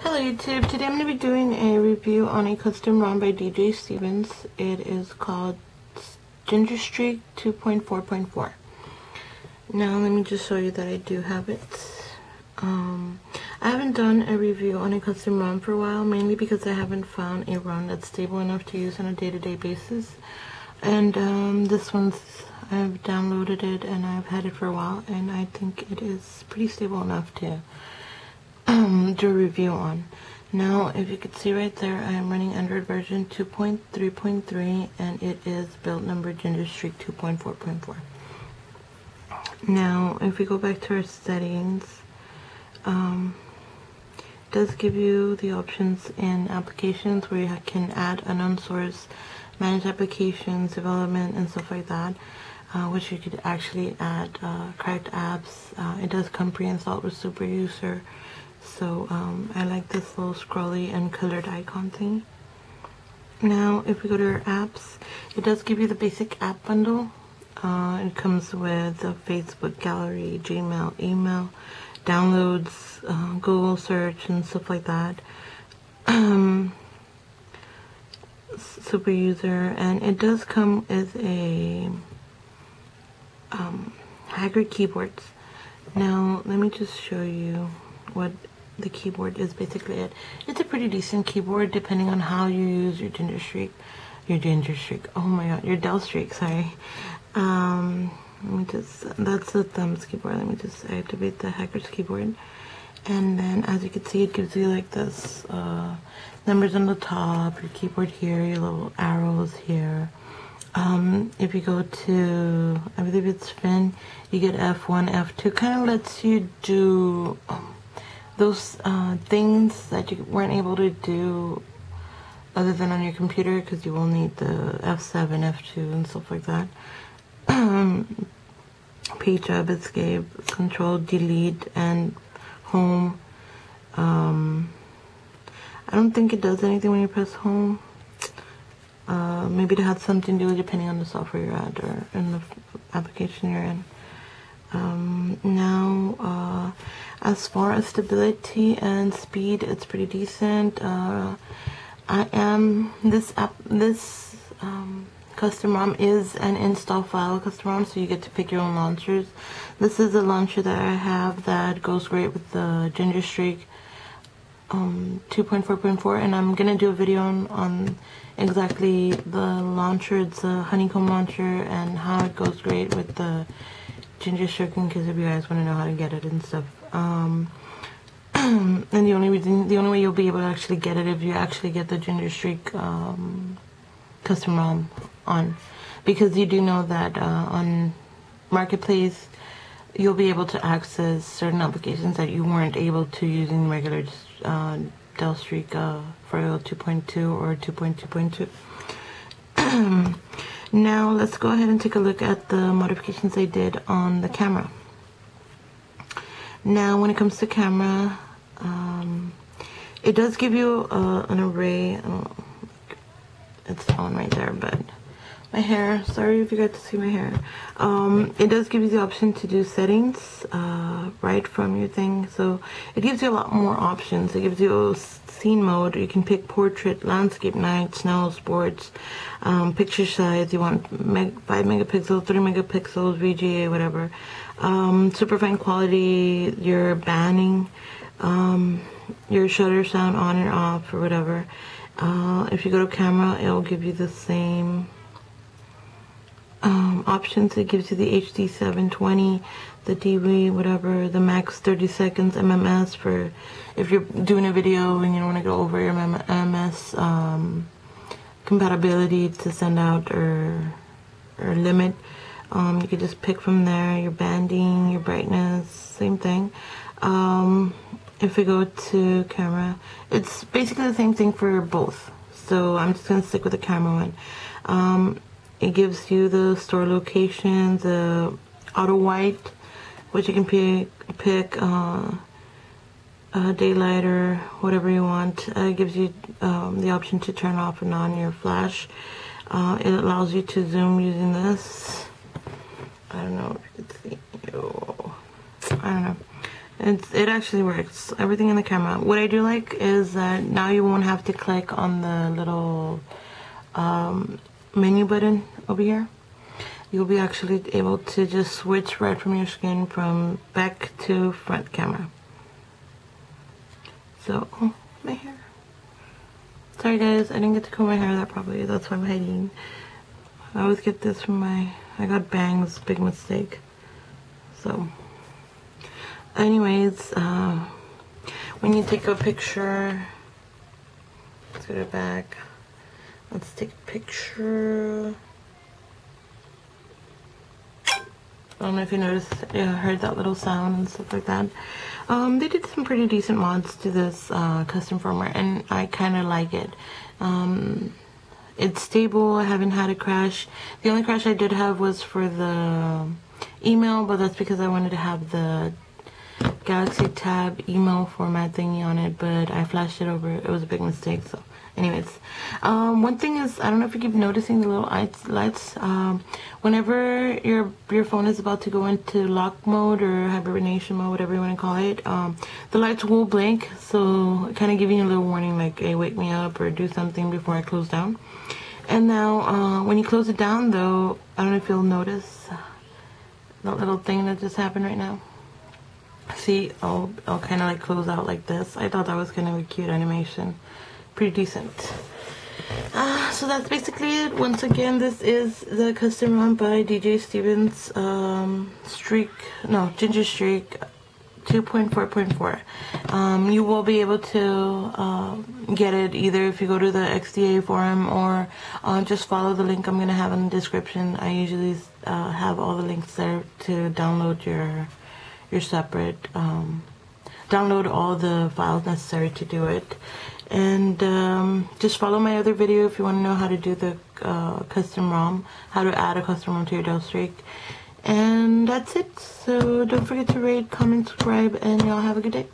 Hello YouTube, today I'm going to be doing a review on a custom ROM by DJ Stevens. It is called GingerStreak 2.4.4. Now let me just show you that I do have it. I haven't done a review on a custom ROM for a while, mainly because I haven't found a ROM that's stable enough to use on a day-to-day basis. And this one's, I've downloaded it and I've had it for a while, and I think it is pretty stable enough to do a review on. Now, if you could see right there, I am running Android version 2.3.3, and it is build number GingerStreak 2.4.4. Now, if we go back to our settings, it does give you the options in applications where you can add unknown source, manage applications, development, and stuff like that. Which you could actually add correct apps. It does come pre-installed with Super User. So I like this little scrolly and colored icon thing. Now if we go to our apps, it does give you the basic app bundle. It comes with a Facebook gallery, Gmail, email, downloads, Google search and stuff like that. Super User, and it does come with a Hybrid keyboards. Now let me just show you what the keyboard is. Basically it's a pretty decent keyboard depending on how you use your GingerStreak. Oh my god, your Dell Streak, sorry. Let me just, that's the thumbs keyboard. Let me just activate the hacker's keyboard, and then as you can see, it gives you like this numbers on the top, your keyboard here, your little arrows here. If you go to, I believe it's Fin, you get F1, F2, kind of lets you do those things that you weren't able to do other than on your computer, because you will need the F7, F2, and stuff like that. Page up, escape, control, delete, and home. I don't think it does anything when you press home. Maybe it had something to do with depending on the software you're at or in the application you're in. As far as stability and speed, it's pretty decent. This custom ROM is an install file custom ROM, so you get to pick your own launchers. This is a launcher that I have that goes great with the GingerStreak 2.4.4, and I'm gonna do a video on exactly the launcher. It's a honeycomb launcher, and how it goes great with the GingerStreak, in case if you guys want to know how to get it and stuff. And the only way you'll be able to actually get it, if you actually get the GingerStreak custom ROM on, because you do know that on Marketplace you'll be able to access certain applications that you weren't able to using regular Dell Streak for 2.2 or 2.2.2. Now let's go ahead and take a look at the modifications I did on the camera. Now when it comes to camera, it does give you an array. It's on right there, but my hair, sorry if you got to see my hair. It does give you the option to do settings right from your thing, so it gives you a lot more options. It gives you scene mode. You can pick portrait, landscape, night, snow, sports, picture size. You want 5 megapixels, 3 megapixels, VGA, whatever. Superfine quality, your banning, your shutter sound on and off or whatever. If you go to camera, it'll give you the same options. It gives you the HD 720, the DV, whatever, the max 30 seconds MMS for if you're doing a video and you don't want to go over your MMS compatibility to send out or limit. You can just pick from there, your banding, your brightness, same thing. If we go to camera, it's basically the same thing for both, so I'm just going to stick with the camera one. It gives you the store location, the auto white, which you can pick daylight or whatever you want. It gives you the option to turn off and on your flash. It allows you to zoom using this. I don't know if you can see. I don't know. It actually works. Everything in the camera. What I do like is that now you won't have to click on the little menu button over here. You'll be actually able to just switch right from your screen from back to front camera. So, oh, my hair. Sorry guys, I didn't get to comb my hair that properly. That's why I'm hiding. I always get this from my... I got bangs, big mistake. So... anyways, when you take a picture... let's get it back. Let's take a picture... I don't know if you noticed, you heard that little sound and stuff like that. They did some pretty decent mods to this custom firmware, and I kind of like it. It's stable, I haven't had a crash. The only crash I did have was for the email, but that's because I wanted to have the Galaxy Tab email format thingy on it, but I flashed it over. It was a big mistake, so anyways. One thing is, I don't know if you keep noticing the little lights. Whenever your phone is about to go into lock mode or hibernation mode, whatever you want to call it, the lights will blink, so kind of giving you a little warning like, hey, wake me up or do something before I close down. And now, when you close it down though, I don't know if you'll notice that little thing that just happened right now. See, I'll kind of like close out like this. I thought that was kind of a cute animation. Pretty decent. So that's basically it. Once again, this is the custom run by DJ Stevens, GingerStreak 2.4.4. You will be able to get it either if you go to the XDA forum or just follow the link I'm going to have in the description. I usually have all the links there to download your separate, download all the files necessary to do it. And just follow my other video if you want to know how to do the custom ROM, how to add a custom ROM to your Dell Streak. And that's it. So don't forget to rate, comment, subscribe, and y'all have a good day.